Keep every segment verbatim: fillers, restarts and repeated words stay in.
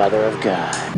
Mother of God.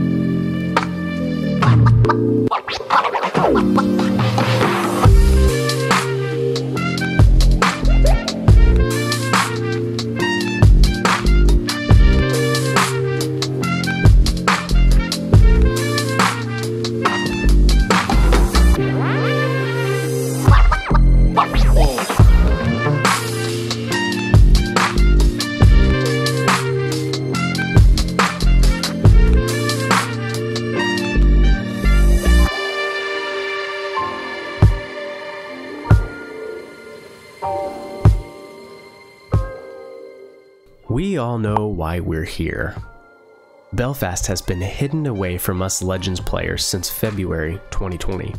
We all know why we're here. Belfast has been hidden away from us Legends players since February twenty twenty.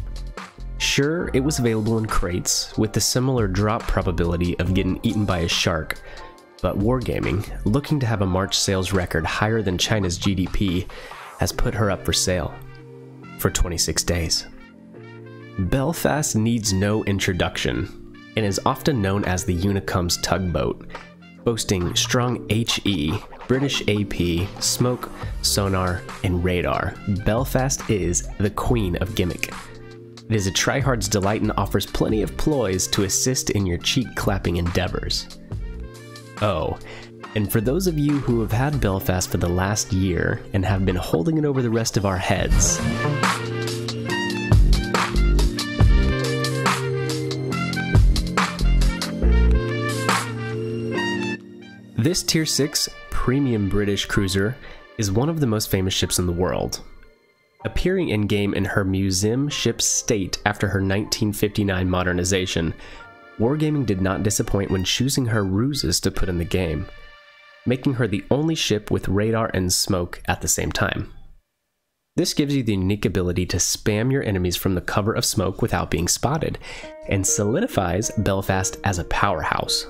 Sure, it was available in crates with the similar drop probability of getting eaten by a shark, but Wargaming, looking to have a March sales record higher than China's G D P, has put her up for sale for twenty-six days. Belfast needs no introduction and is often known as the Unicum's tugboat, boasting strong H E, British A P, smoke, sonar, and radar. Belfast is the queen of gimmick. It is a tryhard's delight and offers plenty of ploys to assist in your cheek-clapping endeavors. Oh, and for those of you who have had Belfast for the last year and have been holding it over the rest of our heads, this Tier six premium British cruiser is one of the most famous ships in the world, appearing in-game in her museum ship state after her nineteen fifty-nine modernization. Wargaming did not disappoint when choosing her ruses to put in the game, making her the only ship with radar and smoke at the same time. This gives you the unique ability to spam your enemies from the cover of smoke without being spotted, and solidifies Belfast as a powerhouse.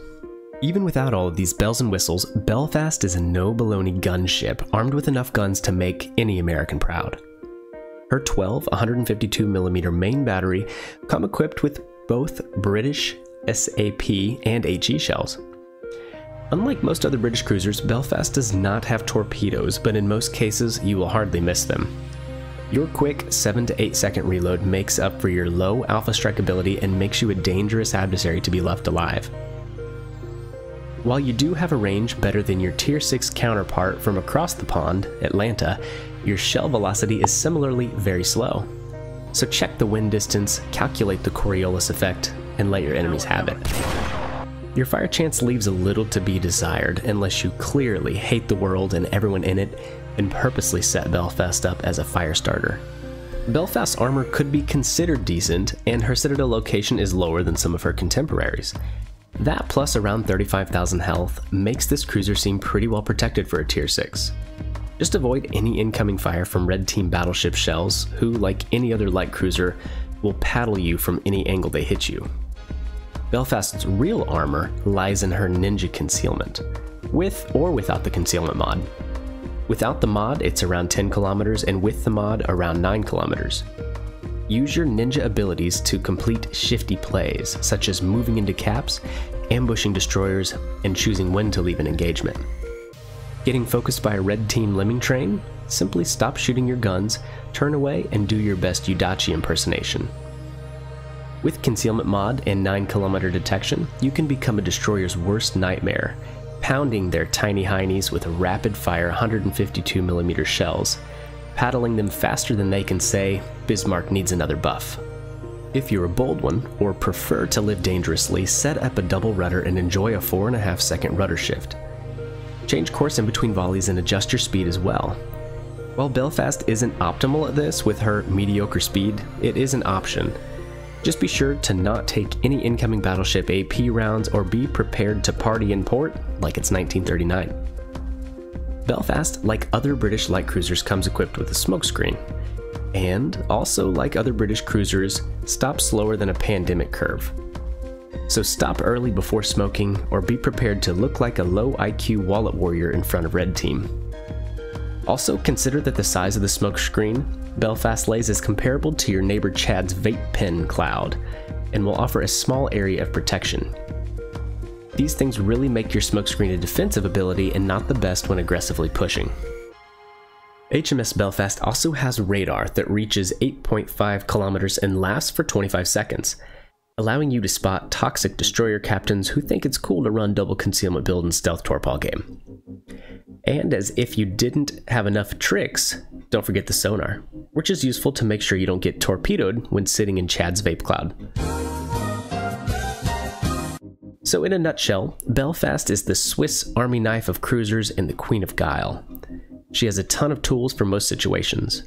Even without all of these bells and whistles, Belfast is a no-baloney gunship armed with enough guns to make any American proud. Her twelve one fifty-two millimeter main battery come equipped with both British S A P and H E shells. Unlike most other British cruisers, Belfast does not have torpedoes, but in most cases you will hardly miss them. Your quick seven to eight second reload makes up for your low alpha strike ability and makes you a dangerous adversary to be left alive. While you do have a range better than your Tier six counterpart from across the pond, Atlanta, your shell velocity is similarly very slow. So check the wind distance, calculate the Coriolis effect, and let your enemies have it. Your fire chance leaves a little to be desired unless you clearly hate the world and everyone in it and purposely set Belfast up as a fire starter. Belfast's armor could be considered decent, and her Citadel location is lower than some of her contemporaries. That plus around thirty-five thousand health makes this cruiser seem pretty well protected for a Tier six. Just avoid any incoming fire from Red Team battleship shells, who, like any other light cruiser, will paddle you from any angle they hit you. Belfast's real armor lies in her ninja concealment, with or without the concealment mod. Without the mod, it's around ten kilometers, and with the mod, around nine kilometers. Use your ninja abilities to complete shifty plays, such as moving into caps, ambushing destroyers, and choosing when to leave an engagement. Getting focused by a Red Team lemming train? Simply stop shooting your guns, turn away, and do your best Yudachi impersonation. With Concealment Mod and nine kilometer detection, you can become a destroyer's worst nightmare, pounding their tiny heinies with rapid-fire one fifty-two millimeter shells, paddling them faster than they can say, "Bismarck needs another buff." If you're a bold one, or prefer to live dangerously, set up a double rudder and enjoy a four and a half second rudder shift. Change course in between volleys and adjust your speed as well. While Belfast isn't optimal at this with her mediocre speed, it is an option. Just be sure to not take any incoming battleship A P rounds or be prepared to party in port like it's nineteen thirty-nine. Belfast, like other British light cruisers, comes equipped with a smokescreen. And, also like other British cruisers, stops slower than a pandemic curve. So stop early before smoking, or be prepared to look like a low I Q wallet warrior in front of Red Team. Also consider that the size of the smokescreen Belfast lays is comparable to your neighbor Chad's vape pen cloud, and will offer a small area of protection. These things really make your smokescreen a defensive ability and not the best when aggressively pushing. H M S Belfast also has radar that reaches eight point five kilometers and lasts for twenty-five seconds, allowing you to spot toxic destroyer captains who think it's cool to run double concealment build and stealth torpor game. And as if you didn't have enough tricks, don't forget the sonar, which is useful to make sure you don't get torpedoed when sitting in Chad's vape cloud. So in a nutshell, Belfast is the Swiss Army knife of cruisers and the Queen of Guile. She has a ton of tools for most situations.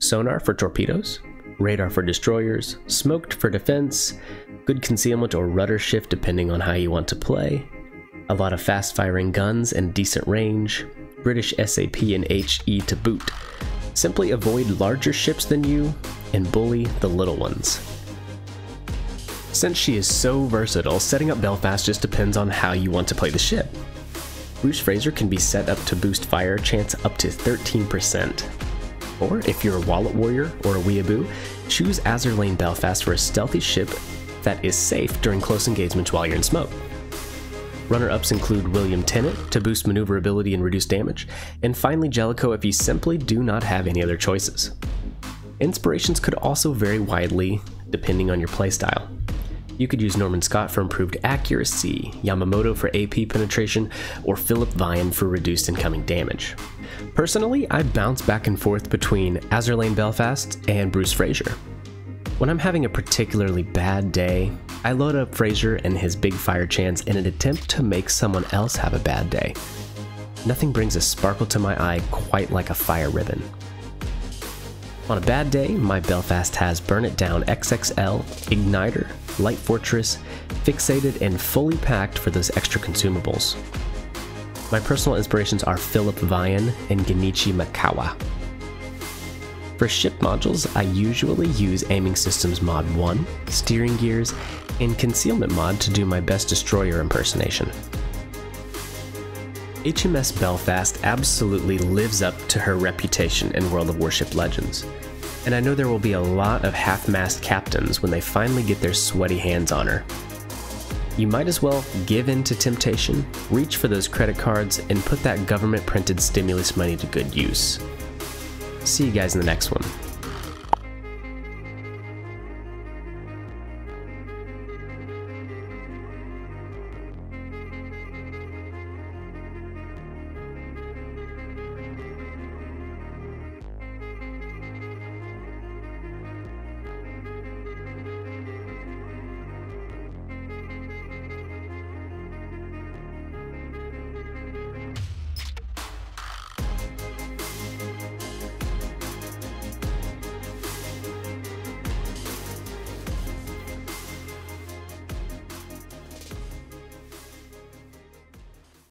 Sonar for torpedoes, radar for destroyers, smoked for defense, good concealment or rudder shift depending on how you want to play, a lot of fast firing guns and decent range, British S A P and H E to boot. Simply avoid larger ships than you and bully the little ones. Since she is so versatile, setting up Belfast just depends on how you want to play the ship. Bruce Fraser can be set up to boost fire chance up to thirteen percent. Or if you're a wallet warrior or a weeaboo, choose Azur Lane Belfast for a stealthy ship that is safe during close engagements while you're in smoke. Runner-ups include William Tennant to boost maneuverability and reduce damage, and finally Jellicoe if you simply do not have any other choices. Inspirations could also vary widely depending on your playstyle. You could use Norman Scott for improved accuracy, Yamamoto for A P penetration, or Philip Vian for reduced incoming damage. Personally, I bounce back and forth between Azur Lane Belfast and Bruce Fraser. When I'm having a particularly bad day, I load up Fraser and his big fire chance in an attempt to make someone else have a bad day. Nothing brings a sparkle to my eye quite like a fire ribbon. On a bad day, my Belfast has Burn It Down X X L, Igniter, Light Fortress, fixated and fully packed for those extra consumables. My personal inspirations are Philip Vian and Genichi Mikawa. For ship modules, I usually use Aiming Systems Mod one, Steering Gears, and Concealment Mod to do my best destroyer impersonation. H M S Belfast absolutely lives up to her reputation in World of Warships Legends, and I know there will be a lot of half-mast captains when they finally get their sweaty hands on her. You might as well give in to temptation, reach for those credit cards, and put that government-printed stimulus money to good use. See you guys in the next one.